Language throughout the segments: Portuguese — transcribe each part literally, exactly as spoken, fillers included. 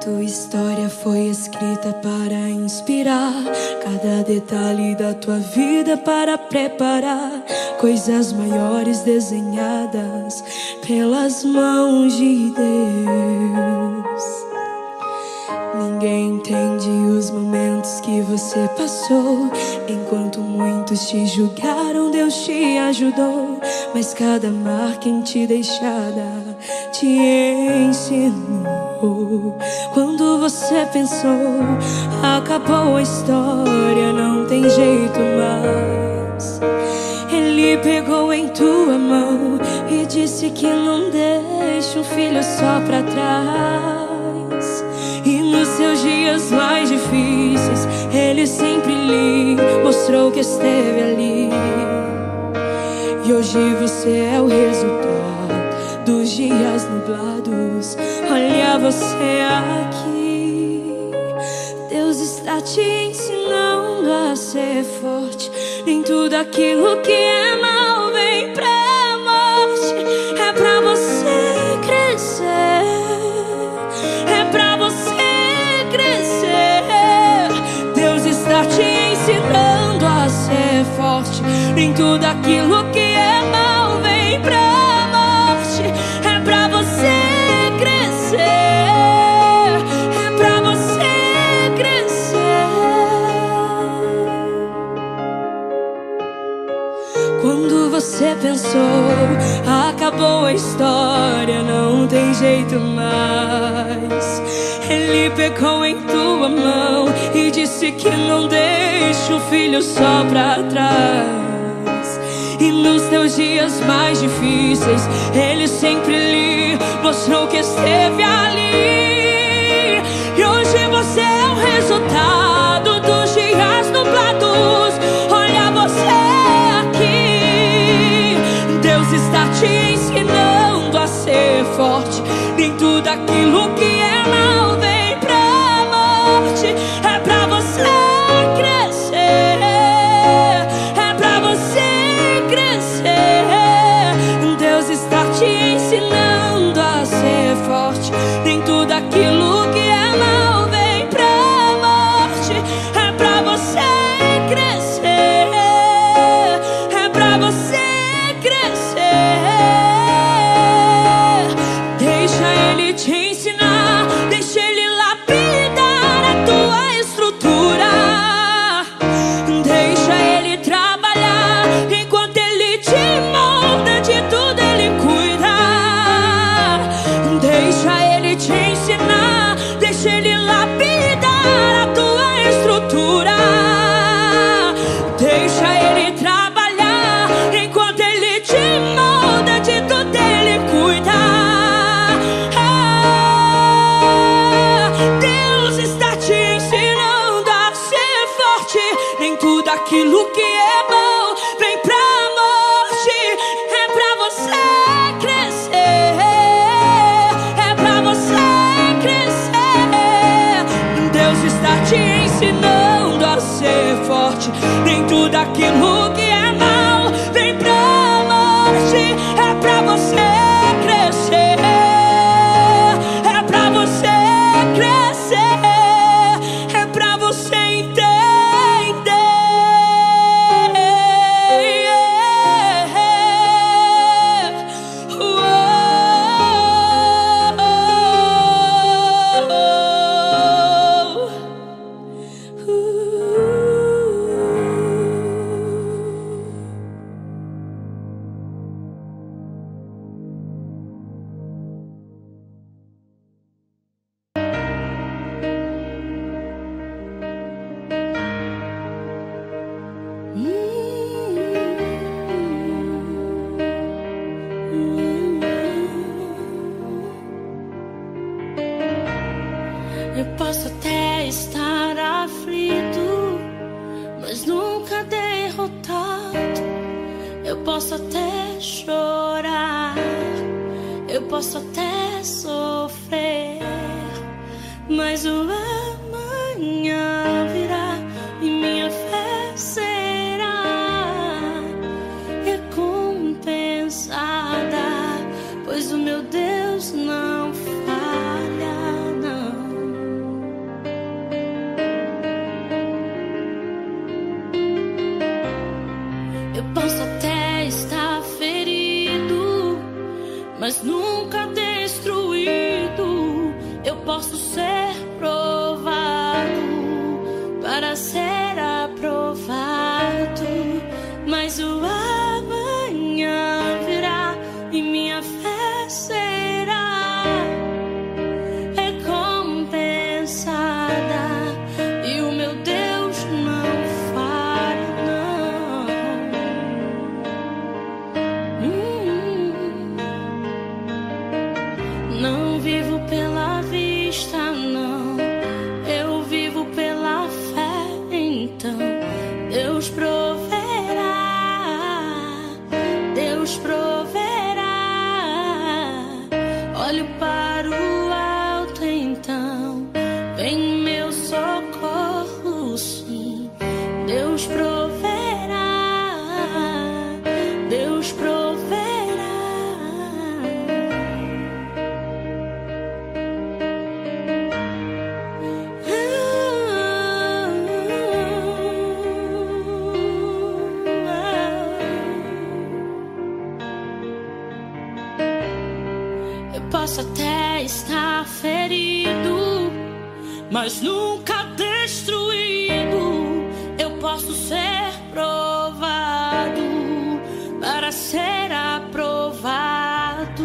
tua história foi escrita para inspirar cada detalhe da tua vida, para preparar coisas maiores desenhadas pelas mãos de Deus. Ninguém entende os momentos que você passou. Enquanto muitos te julgaram, Deus te ajudou. Mas cada marca em ti deixada te ensinou. Quando você pensou, acabou a história, não tem jeito mais, Ele pegou em tua mão e disse que não deixa um filho só pra trás. E nos seus dias mais difíceis, Ele sempre lhe mostrou que esteve ali. E hoje você é o resultado dos dias nublados. Olha você aqui. Deus está te ensinando a ser forte. Nem tudo aquilo que é mal vem pra morte. É pra você crescer. É pra você crescer. Deus está te ensinando a ser forte. Nem tudo aquilo que é mal vem pra morte. É pra você crescer. É pra você crescer. Quando você pensou, acabou a história, não tem jeito mais, Ele pegou em tua mão e disse que não deixa o filho só pra trás. E nos teus dias mais difíceis, Ele sempre lhe mostrou que esteve ali. E hoje você é o resultado dos dias nublados. Olha você aqui. Deus está te ensinando a ser forte. Nem tudo aquilo que é mal vem pra morte. É pra você crescer. Te ensinando a ser forte. Nem tudo aquilo que é mal vem pra morte. É pra você crescer. É pra você crescer. Deixa Ele te ensinar. Deixa Ele lapidar a tua estrutura. Deixa Ele trabalhar. Enquanto Ele te molda, de tudo Ele cuida. Deixa Ele lapidar a tua estrutura. Deixa Ele trabalhar. Enquanto Ele te molda, de tudo Ele cuida. Ah, Deus está te ensinando a ser forte. Nem tudo aquilo que é bom vem pra morte. É pra você crescer. Te ensinando a ser forte. Nem tudo aquilo que é mal vem pra morte. É pra você crescer. É pra você crescer. É pra você entender. Uou. Pois o meu Deus não falha, não. posso até estar ferido, mas nunca destruído. Eu posso ser provado para ser aprovado,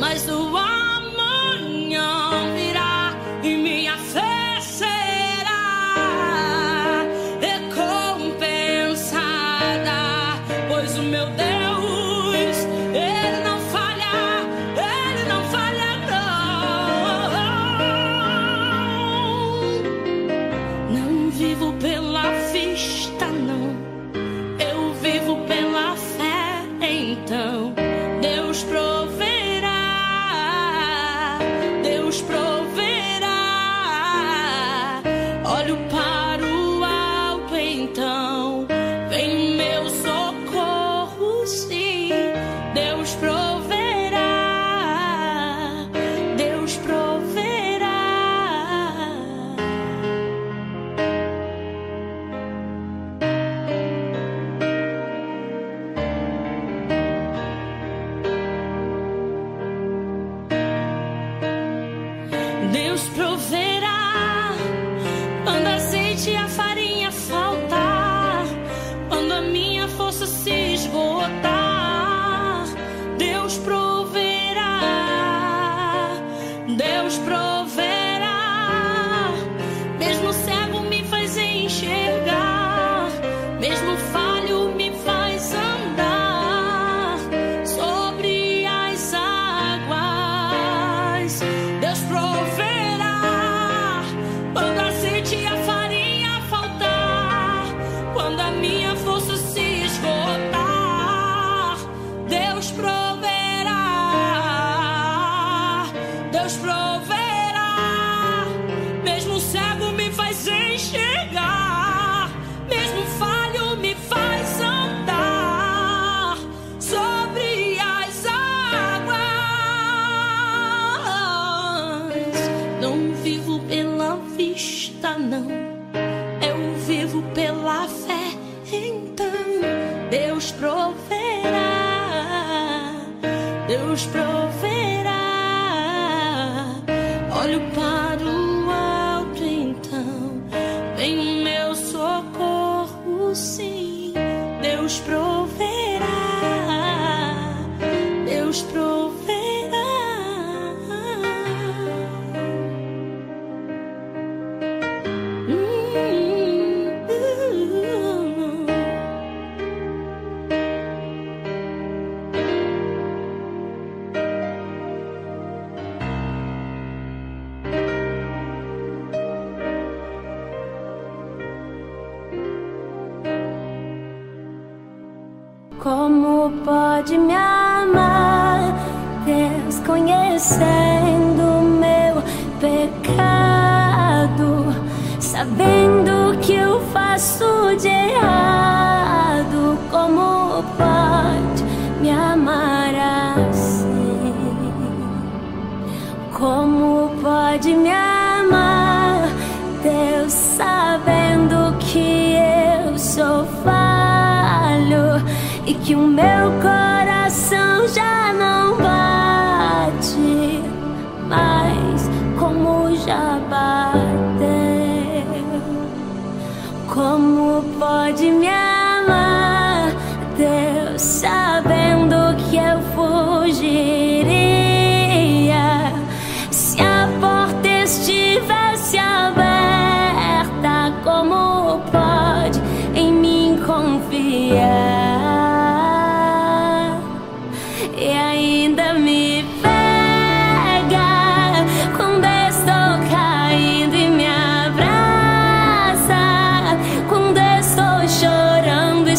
mas o amanhã virá e minha fé será recompensada, pois o meu Deus.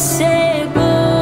Segura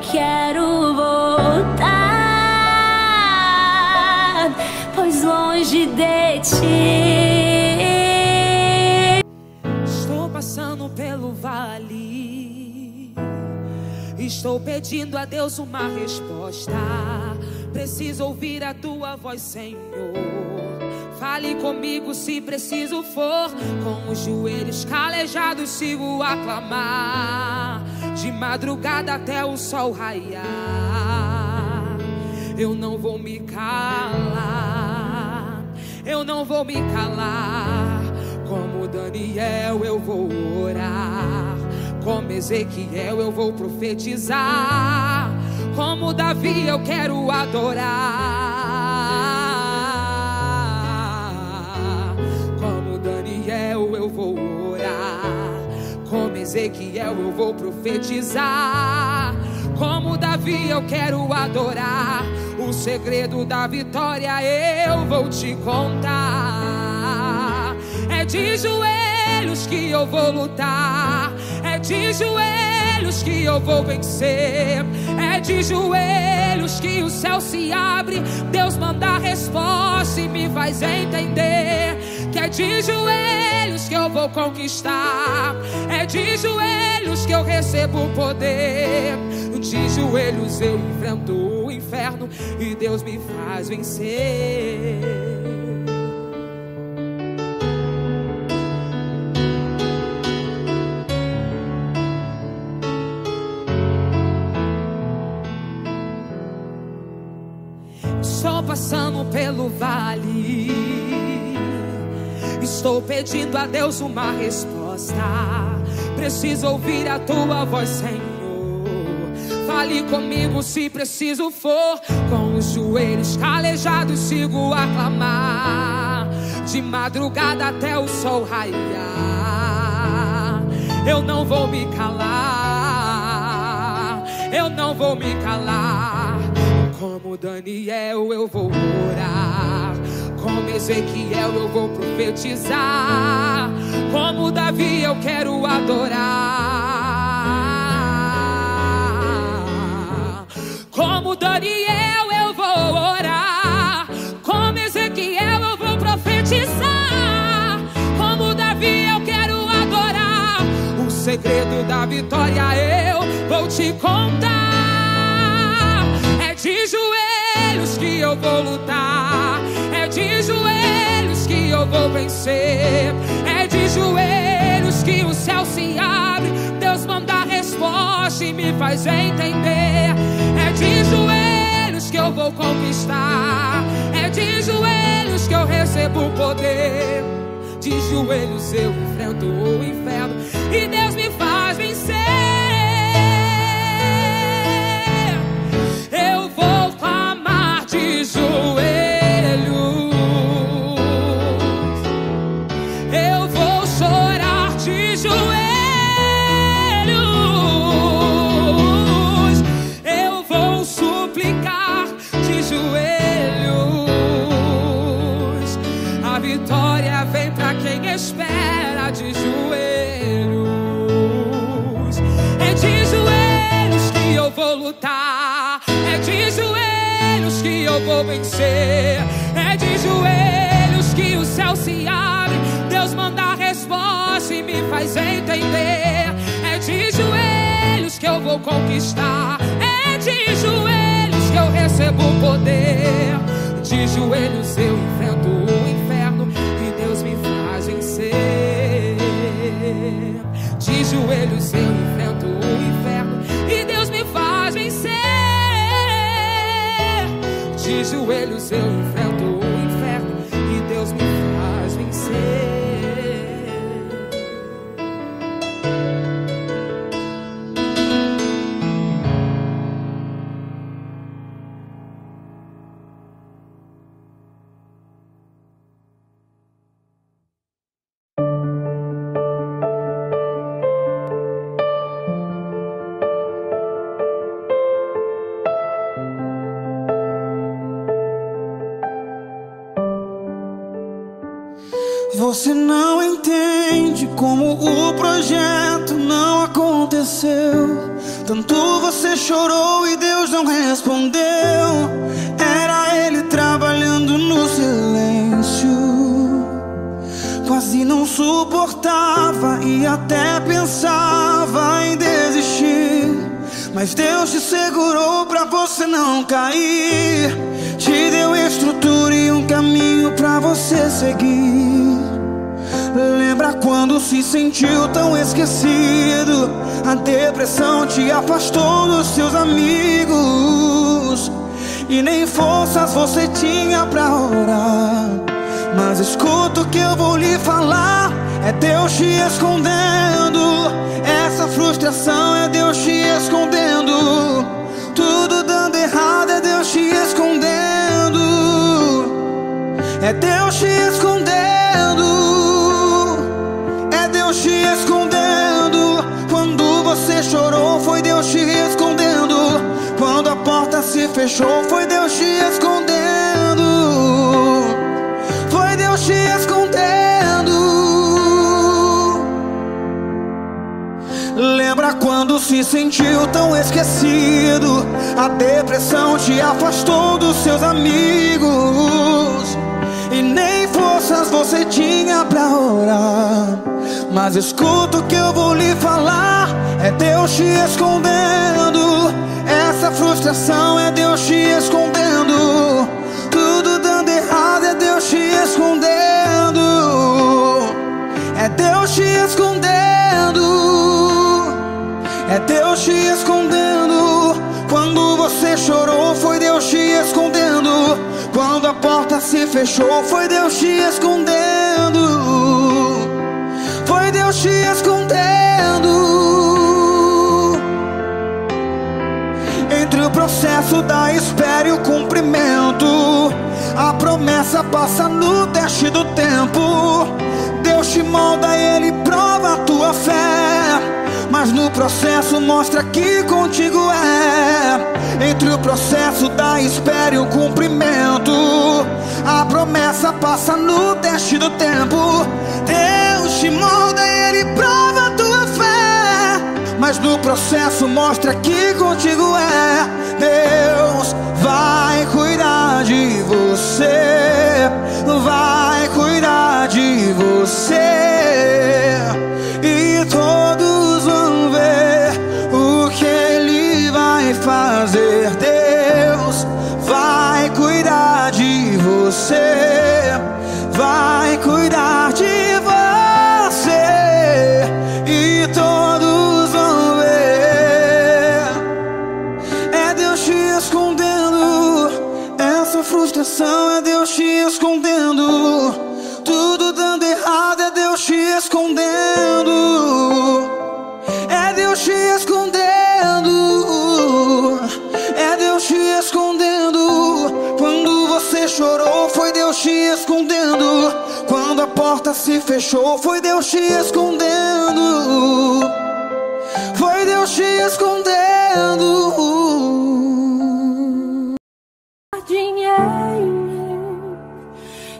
quero voltar, pois longe de ti estou passando pelo vale. Estou pedindo a Deus uma resposta. Preciso ouvir a tua voz, Senhor. Fale comigo se preciso for. Com os joelhos calejados sigo a clamar, de madrugada até o sol raiar. Eu não vou me calar, eu não vou me calar. Como Daniel eu vou orar, como Ezequiel eu vou profetizar, como Davi eu quero adorar. Eu vou orar, como Ezequiel eu vou profetizar, como Davi eu quero adorar. O segredo da vitória eu vou te contar. É de joelhos que eu vou lutar, é de joelhos que eu vou vencer, é de joelhos que o céu se abre. Deus manda a resposta e me faz entender que é de joelhos que eu vou conquistar, é de joelhos que eu recebo o poder. De joelhos eu enfrento o inferno e Deus me faz vencer. Estou passando pelo vale. Estou pedindo a Deus uma resposta. Preciso ouvir a tua voz, Senhor. Fale comigo se preciso for. Com os joelhos calejados sigo a clamar, de madrugada até o sol raiar. Eu não vou me calar, eu não vou me calar. Como Daniel eu vou orar, como Ezequiel eu vou profetizar, como Davi eu quero adorar. Como Daniel eu vou orar, como Ezequiel eu vou profetizar, como Davi eu quero adorar. O segredo da vitória eu vou te contar. É de joelhos que eu vou lutar, é de joelhos que eu vou vencer, é de joelhos que o céu se abre. Deus manda a resposta e me faz entender. É de joelhos que eu vou conquistar, é de joelhos que eu recebo o poder. De joelhos eu enfrento o inferno e Deus me faz vencer. Eu vou clamar de joelhos, espera de joelhos. É de joelhos que eu vou lutar, é de joelhos que eu vou vencer, é de joelhos que o céu se abre. Deus manda a resposta e me faz entender. É de joelhos que eu vou conquistar, é de joelhos que eu recebo o poder. De joelhos eu enfrento o inferno e Deus me faz vencer. De joelhos eu enfrento o inferno e Deus me faz vencer. De joelhos eu enfrento o inferno e Deus me faz vencer. Você não entende como o projeto não aconteceu. Tanto você chorou e Deus não respondeu. Era Ele trabalhando no silêncio. Quase não suportava e até pensava em desistir, mas Deus te segurou pra você não cair. Te deu estrutura e um caminho pra você seguir. Lembra quando se sentiu tão esquecido? A depressão te afastou dos seus amigos e nem forças você tinha pra orar. Mas escuta o que eu vou lhe falar: é Deus te escondendo. Essa frustração é Deus te escondendo. Tudo dando errado é Deus te escondendo. É Deus te escondendo. É Deus te escondendo. Quando você chorou foi Deus te escondendo. Quando a porta se fechou foi Deus te escondendo. Foi Deus te escondendo. Lembra quando se sentiu tão esquecido? A depressão te afastou dos seus amigos e nem forças você tinha pra orar. Mas escuta o que eu vou lhe falar: é Deus te escondendo. Essa frustração é Deus te escondendo. Tudo dando errado é Deus te escondendo. É Deus te escondendo. É Deus te escondendo. Quando você chorou foi Deus te escondendo. Quando a porta se fechou foi Deus te escondendo. Foi Deus te escondendo. Entre o processo da espera e o cumprimento, a promessa passa no teste do tempo. Deus te molda, Ele prova a tua fé, mas no processo mostra que contigo é. Entre o processo da espera e o cumprimento, a promessa passa no teste do tempo. Deus te molda e Ele prova a tua fé, mas no processo mostra que contigo é. Deus vai cuidar de você, vai cuidar de você, e todo fazer. Deus vai cuidar de você, vai cuidar de você, e todos vão ver. É Deus te escondendo. Essa frustração é Deus te escondendo. Tudo dando errado é Deus te escondendo. É Deus te escondendo. É Deus te escondendo. Quando você chorou foi Deus te escondendo. Quando a porta se fechou foi Deus te escondendo. Foi Deus te escondendo. Dinheiro,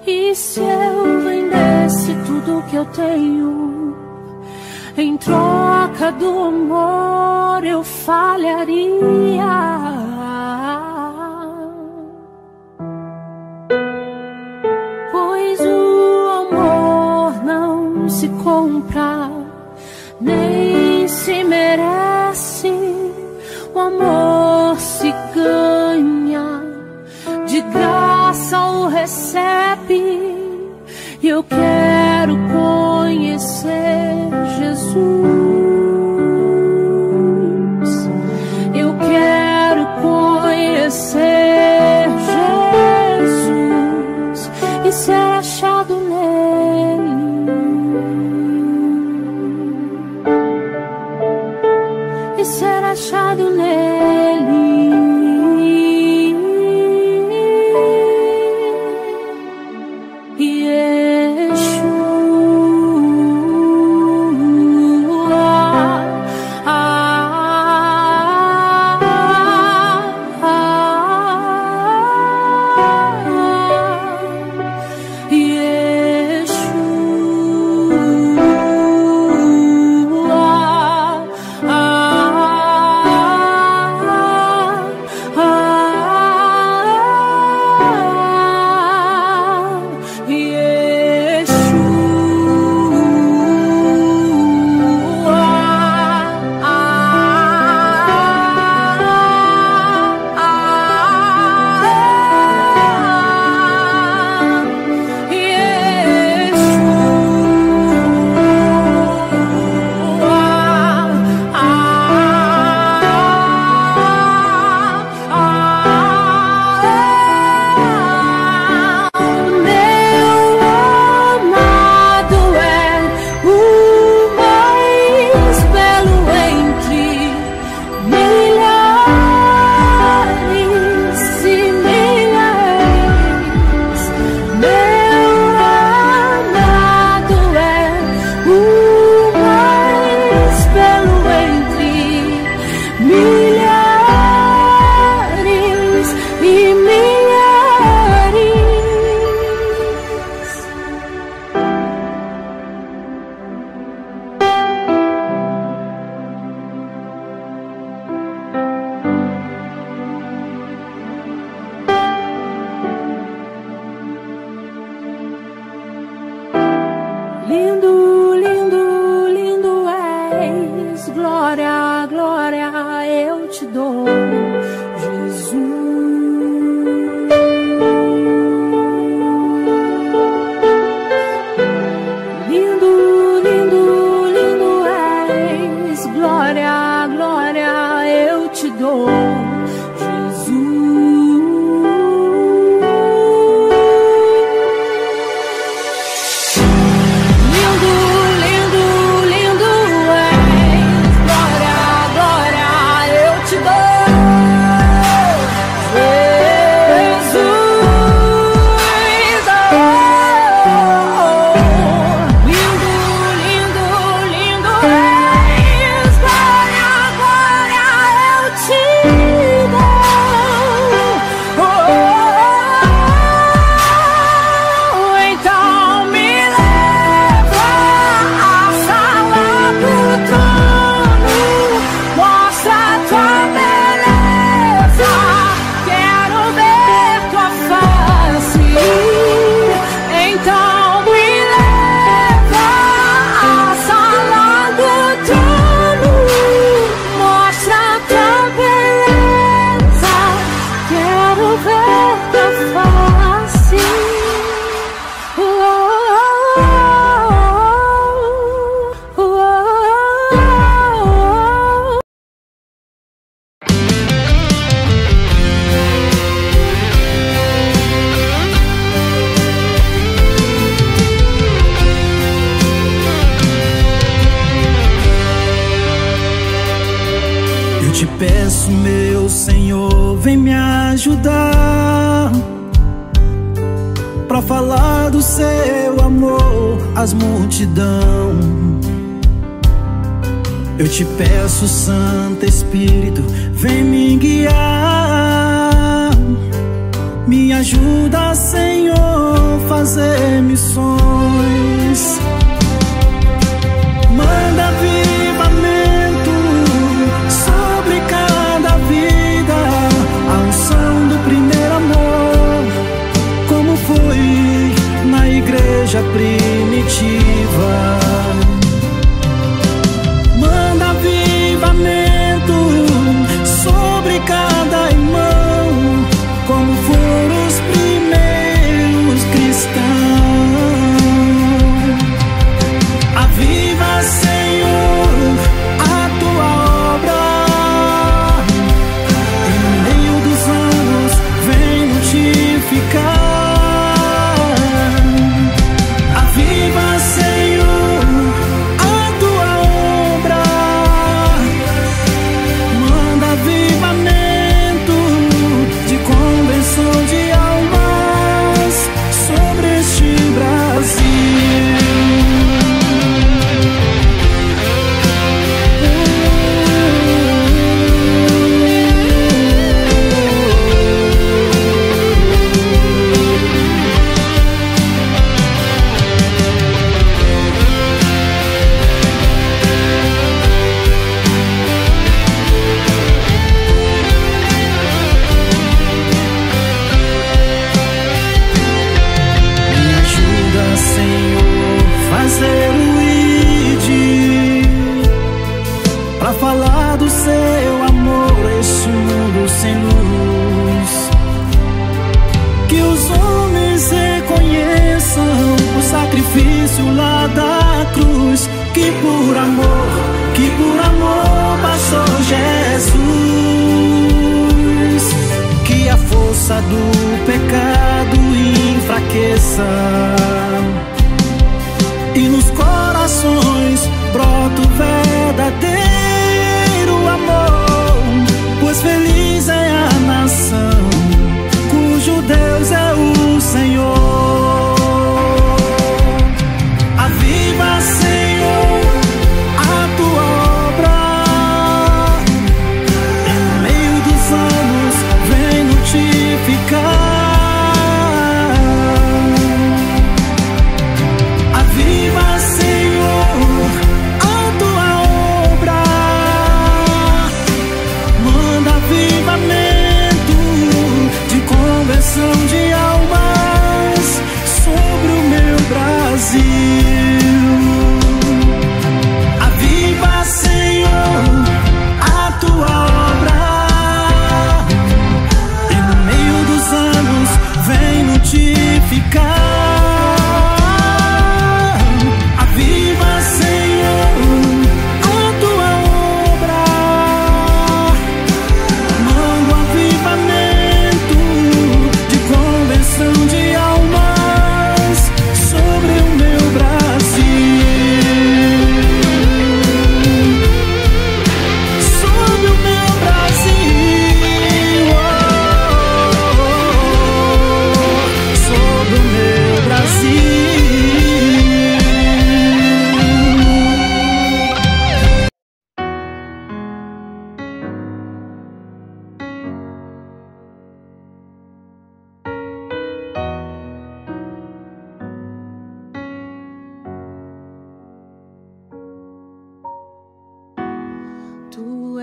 e se eu vendesse tudo que eu tenho em troca do amor, eu falharia. Pois o amor não se compra, nem se merece. O amor se ganha, de graça o recebe. E eu quero conhecer Jesus. Eu quero conhecer Jesus e ser achado nele, e ser achado nele. Yeshua. a glória eu te dou, Jesus. Lindo, lindo, lindo és, glória, glória eu te dou, Jesus. Falar do seu amor às multidão, eu te peço, Santo Espírito, vem me guiar, me ajuda, Senhor, fazer missões. Manda avivamento sobre cada vida, a unção do primeiro amor, como foi na igreja primitiva. Manda avivamento sobre cada irmão, como foram os primeiros cristãos. Aviva, Senhor, a tua obra, em meio dos anos vem notificar. Aviva, Senhor, a tua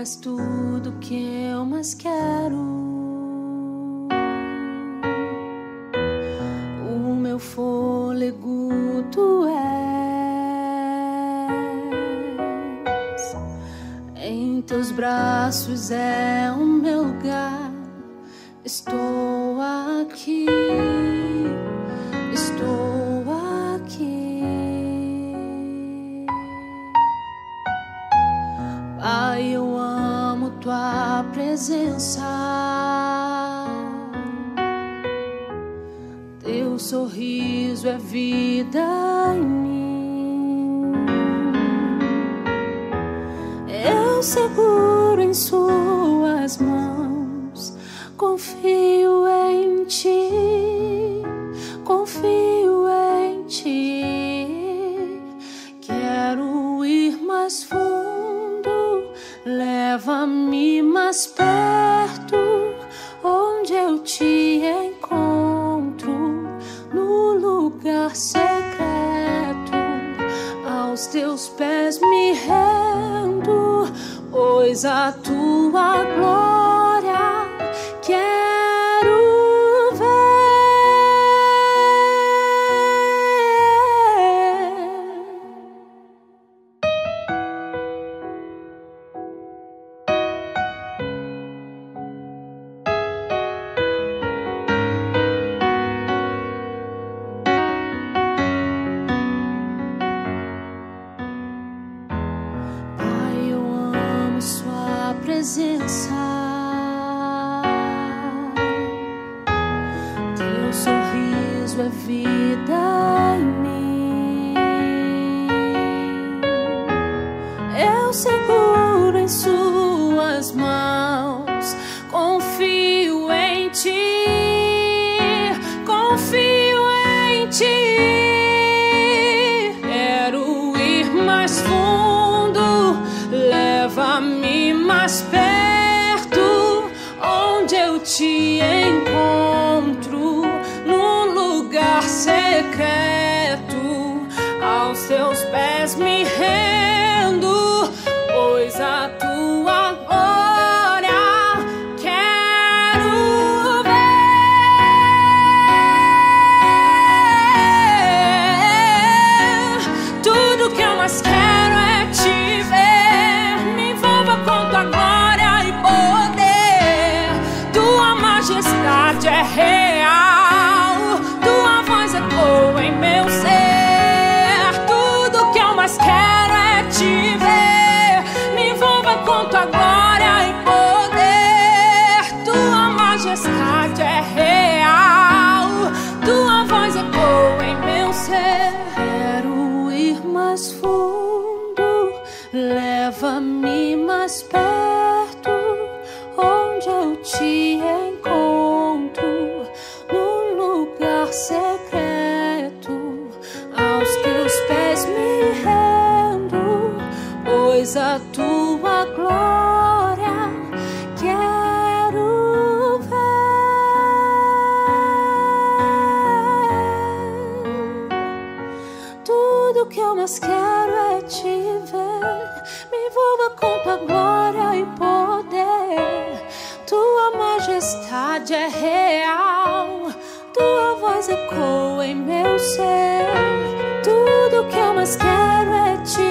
és tudo que eu mais quero. O meu fôlego tu és. Em teus braços é o meu lugar. Estou aqui, estou aqui. Pai, eu amo tua presença. Teu sorriso é vida em mim. Eu seguro em suas mãos. Confio em ti, confio em ti. Quero ir mais fundo, leva-me mais perto, onde eu te encontro, no lugar secreto. Aos teus pés me rendo, pois a tua glória quero ver. Pai, eu amo sua presença. É vida em mim. Eu seguro em suas mãos. Confio em ti, confio em ti. Quero ir mais fundo, leva-me mais perto, onde eu te encontro, secreto. Aos teus pés me rendo, pois a tua glória quero ver. Tudo que eu mais quero é te ver. Me envolva com tua glória e poder. Tua majestade é real. Em meu ser, tudo que eu mais quero é te ver. Me envolva com tua glória e poder. Tua majestade é real. Tua voz ecoa em meu ser. Quero ir mais fundo, leva-me mais perto, onde eu te encontro, num lugar secreto. Me rendo, pois a tua glória quero ver. Tudo que eu mais quero é te ver. Me envolva com tua glória e poder. Tua majestade é real. Tua voz ecoa em meu ser. Tudo que eu mais quero é te ver.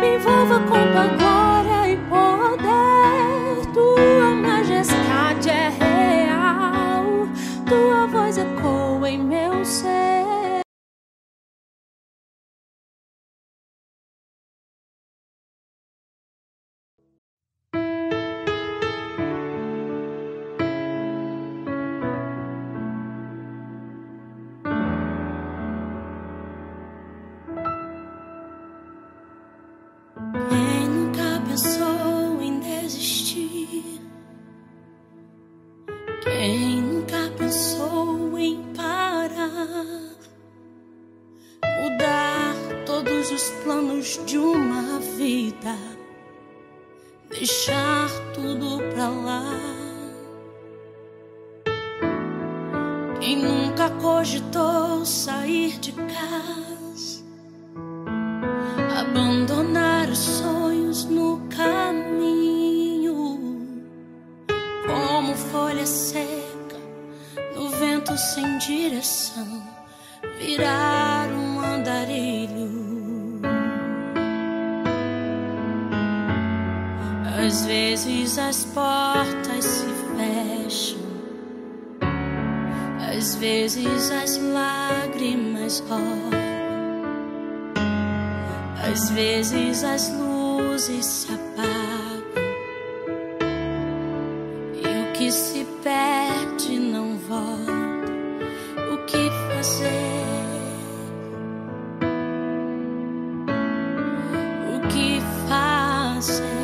Me envolva com tua glória e poder. Tua majestade é real. Tua voz ecoa em meu ser. Deixar tudo pra lá. Quem nunca cogitou sair de casa, abandonar os sonhos no caminho, seca, no vento sem direção, virar um andarilho. Às vezes as portas se fecham, às vezes as lágrimas rolam, às vezes as luzes se apagam e o que se perde não volta. O que fazer? O que fazer?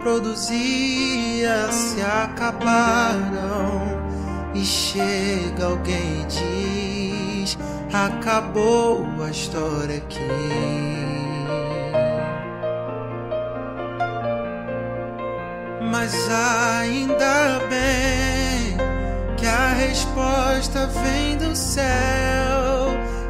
Produzia se acabaram e chega alguém e diz: acabou a história aqui. Mas ainda bem que a resposta vem do céu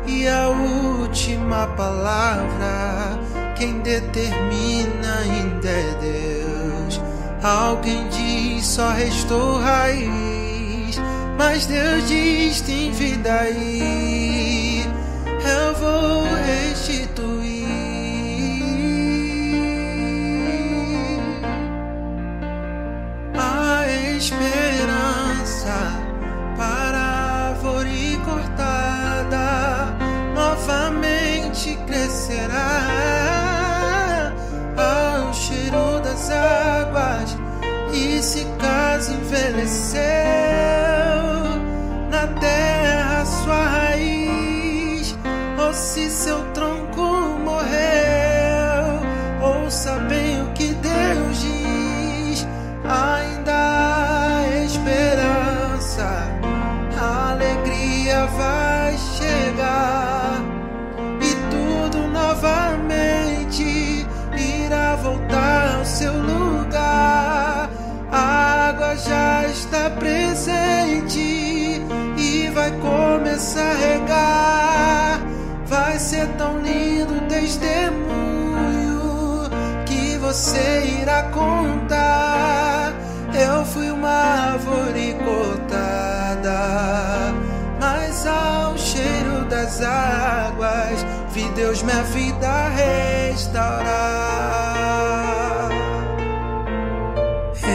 e a última palavra quem determina ainda é Deus. Alguém diz só restou raiz, mas Deus diz tem vida aí, eu vou restituir. A esperança para a árvore cortada novamente crescerá ao cheiro das águas, e se caso envelheceu na terra sua raiz, ou se seu tronco morreu, ouça bem o que Deus diz, ainda há esperança, a alegria vai chegar e tudo novamente irá voltar ao seu lugar. A água já está presente e vai começar a regar. Vai ser tão lindo o testemunho que você irá contar. Eu fui uma árvore cortada, mas ao cheiro das águas vi Deus minha vida restaurar.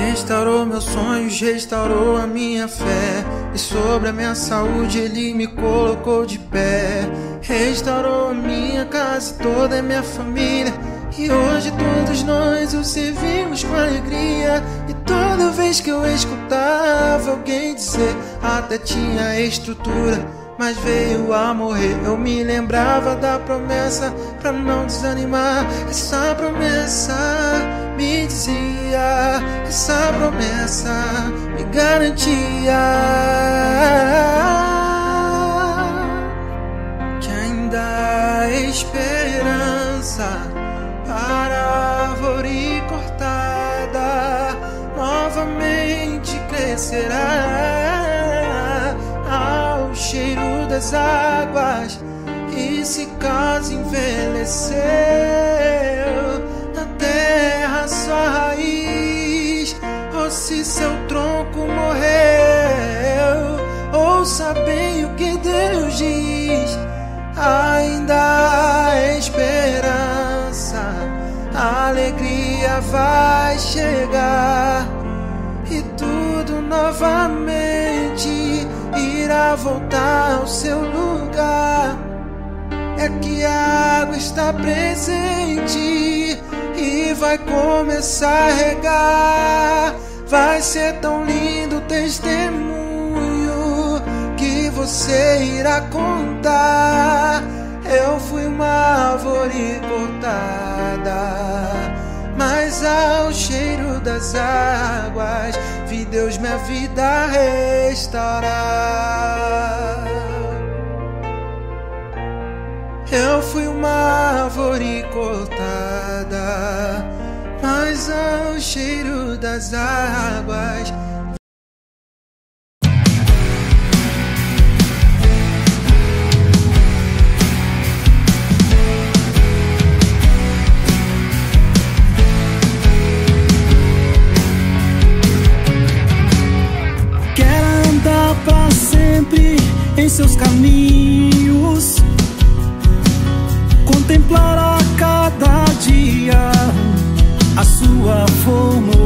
Restaurou meus sonhos, restaurou a minha fé, e sobre a minha saúde Ele me colocou de pé. Restaurou a minha casa e toda a minha família, e hoje todos nós o servimos com alegria. E toda vez que eu escutava alguém dizer, até tinha estrutura, mas veio a morrer, eu me lembrava da promessa, pra não desanimar. Essa promessa me dizia, essa promessa me garantia que ainda há esperança para a árvore cortada novamente crescerá ao cheiro das águas, e se caso envelheceu na terra sua raiz, ou se seu tronco morreu, ouça bem o que Deus diz, ainda há esperança, a alegria vai chegar e tudo novamente irá voltar ao seu lugar. É que a água está presente e vai começar a regar. Vai ser tão lindo o testemunho que você irá contar. Eu fui uma árvore cortada, mas ao cheiro das águas vi Deus minha vida restaurar. Eu fui uma árvore cortada, mas ao cheiro das águas. Pra sempre em seus caminhos, contemplar a cada dia a sua formosura,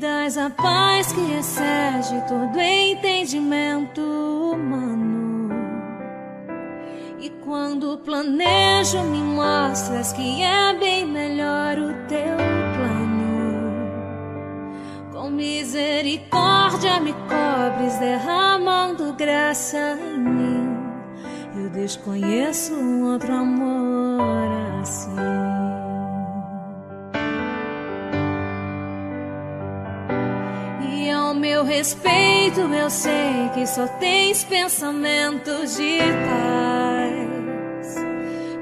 dás a paz que excede todo entendimento humano. E quando planejo, me mostras que é bem melhor o teu plano. Com misericórdia me cobres, derramando graça em mim. Eu desconheço um outro amor assim. Meu respeito, eu sei que só tens pensamentos de paz.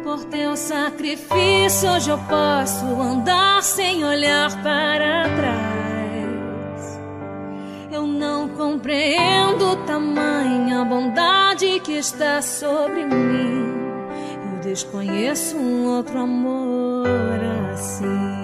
Por teu sacrifício hoje eu posso andar sem olhar para trás. Eu não compreendo tamanha bondade que está sobre mim. Eu desconheço um outro amor assim.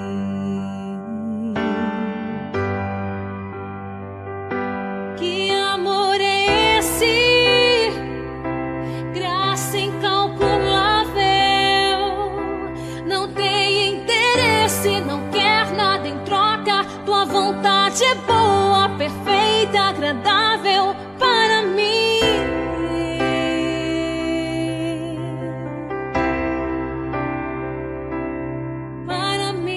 É boa, perfeita, agradável para mim. Para mim.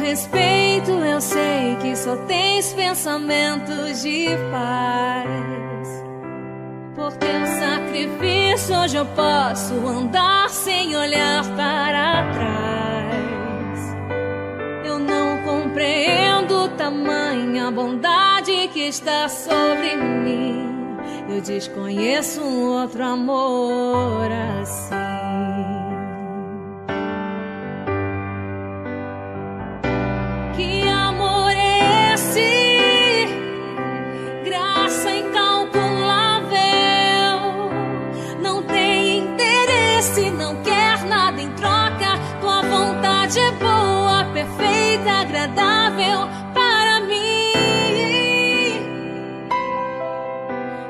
Respeito, eu sei que só tens pensamentos de paz. Por teu sacrifício hoje eu posso andar sem olhar para trás. Eu não compreendo tamanha bondade que está sobre mim. Eu desconheço um outro amor assim. É boa, perfeita, agradável para mim.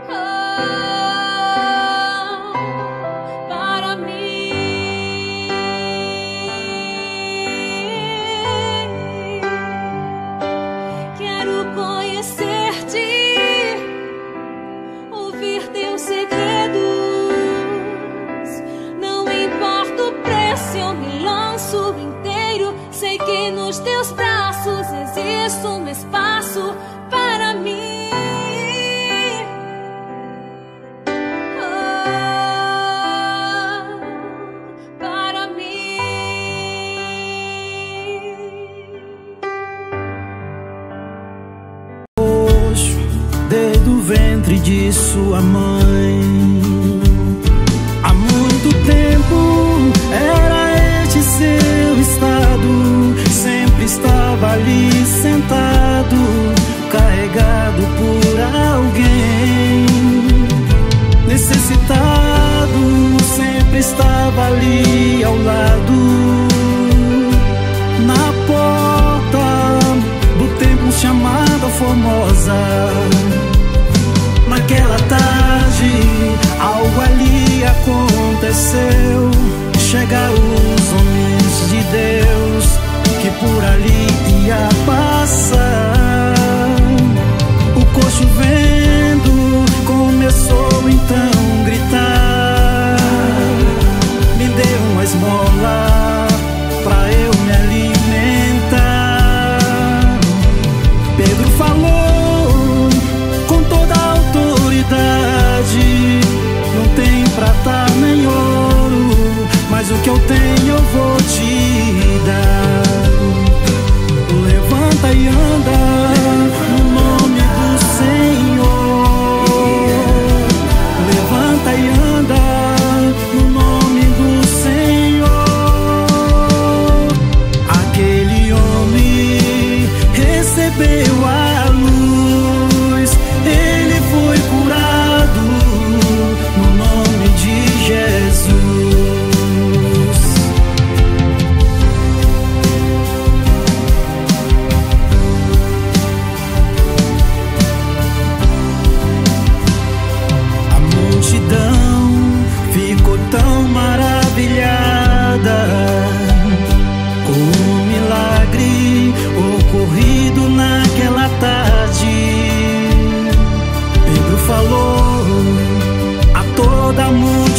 Oh, para mim. Quero conhecer-te, ouvir teus segredos. Não importa o preço, eu me lanço em sei que nos teus braços existe um espaço para mim. Oh, para mim. Hoje, desde o ventre de sua mãe, há muito tempo era este seu estado. Sempre estava ali sentado, carregado por alguém. Necessitado, sempre estava ali ao lado. Na porta do templo chamado Formosa. Naquela tarde, algo ali aconteceu. Chegaram os homens de Deus que por ali ia passar. O coxo vendo começou então a gritar: me dê uma esmola pra eu me alimentar. Pedro falou com toda a autoridade: não tem prata nem ouro, mas o que eu tenho eu vou te dar.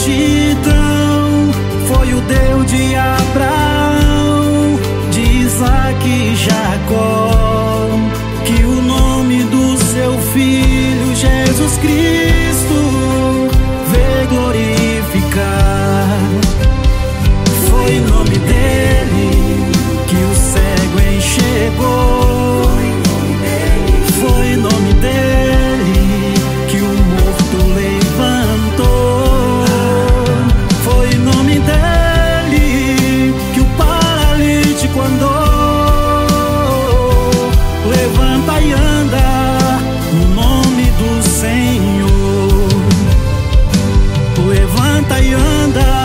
multidão foi o Deus de Abraão, de Isaque e Jacó, que o nome do seu filho Jesus Cristo vê glorificar. Foi em nome dele que o cego enxergou, foi em nome dele que o morto levantou, foi em nome dele que o paralítico andou. Levanta e anda no nome do Senhor, levanta e anda.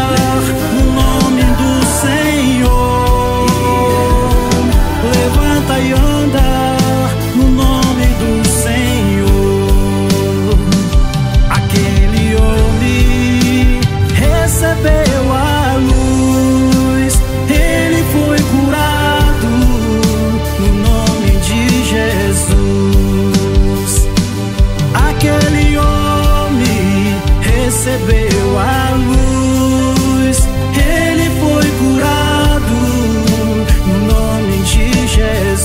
Recebeu a luz, ele foi curado no nome de Jesus.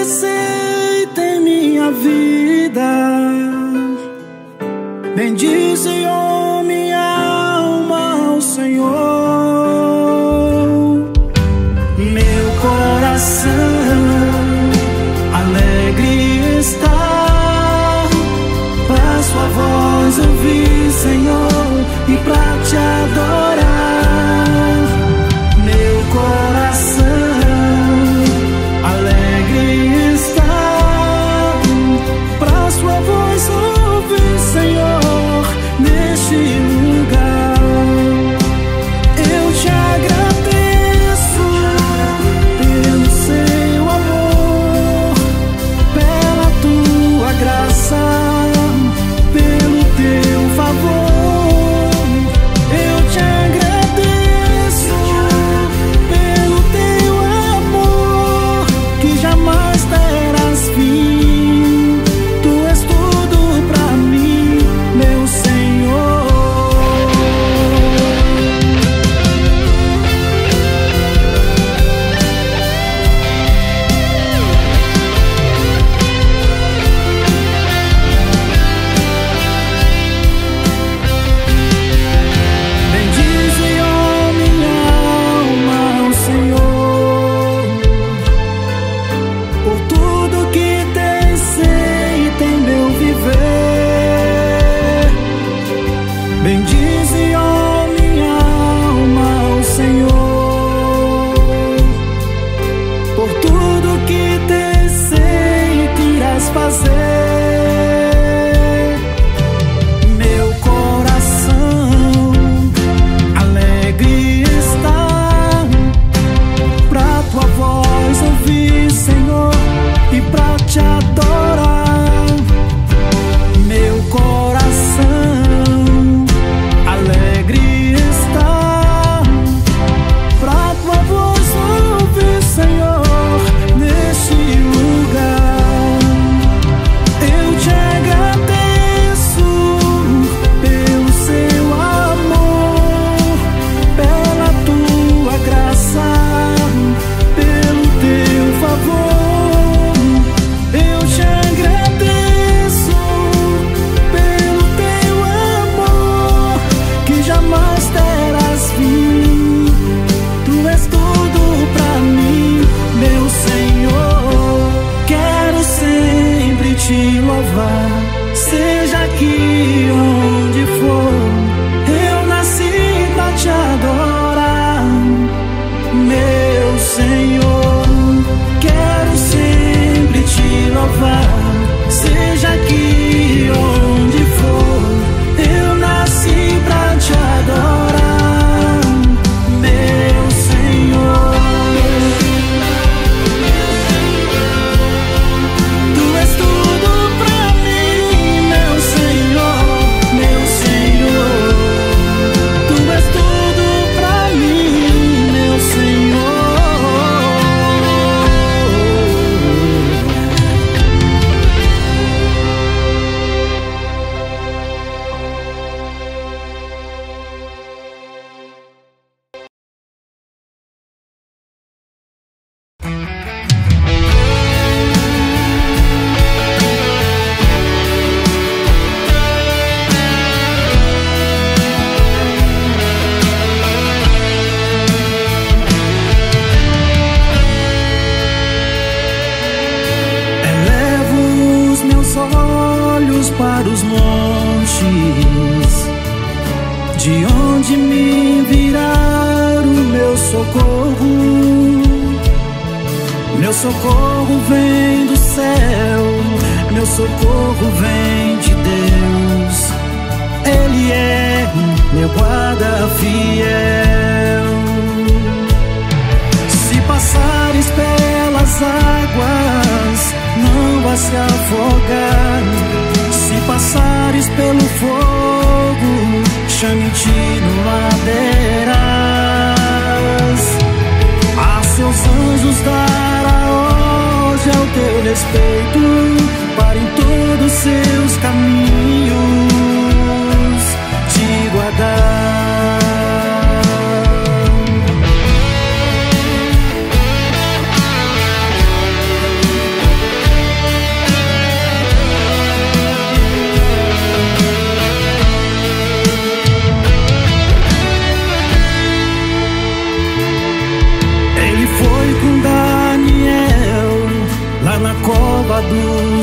acrescenta em minha vida. Bendize, ó minha alma, ao Senhor. Meu coração alegre está, pra sua voz ouvir, Senhor, e pra te adorar. Meu coração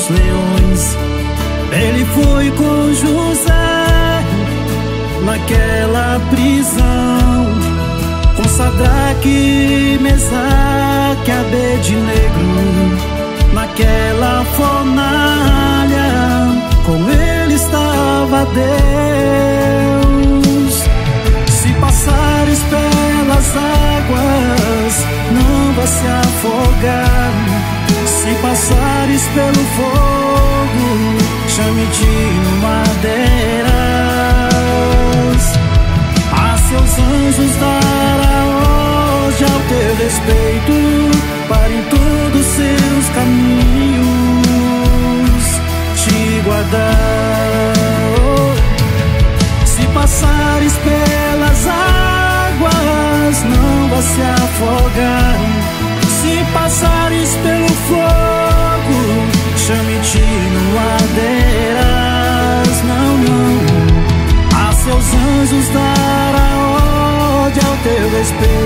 dos leões. Ele foi com José naquela prisão, com Sadraque, Mesaque, Abede Negro, naquela fornalha, com ele estava Deus. Se passares pelas águas, não vai se afogar. Se passares pelo fogo, chame de madeiras. A seus anjos dará hoje ao teu respeito, para em todos seus caminhos te guardar. Se passares pelas águas, não vai se afogar. Se passares pelo fogo, chame-te no madeiras, não, não. A seus anjos dará ordem ao teu respeito,